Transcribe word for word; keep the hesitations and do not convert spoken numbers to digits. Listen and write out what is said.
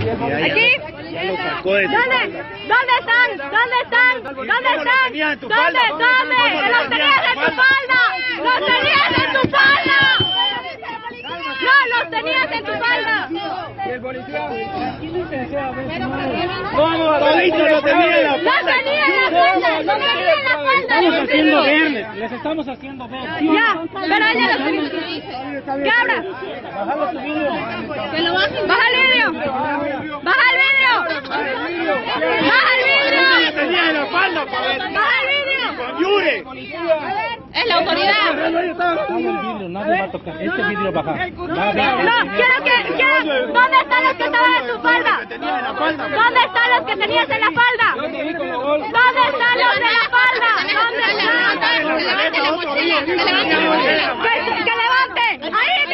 Aquí. ¿Dónde? ¿Dónde están? ¿Dónde están? ¿Dónde están? ¿Dónde? ¿Dónde? ¡Los tenías en tu falda! ¡Los tenías en tu falda! ¡No, los tenías en tu falda! Y el policía. ¿Cómo? Todito los tenía en la falda. ¡Los tenía en la falda! ¡Los tenía en la falda! Estamos haciendo verles. Les estamos haciendo verles. Ya, pero ya los tenemos. ¿Qué abra? Bájalo tu vidrio. Que lo bajen. Baja el vidrio. Baja el vidrio. ¡Baja el vidrio! ¡Baja el vidrio! ¡Es la autoridad! Nadie va a tocar. Este vidrio baja. No, quiero que... Quiero... ¿Dónde están los que estaban en tu falda? ¿Dónde están los que tenías en la falda? ¿Dónde están los de la falda? ¿Dónde están? ¡Que levanten! ¡Que levanten! ¡Ahí!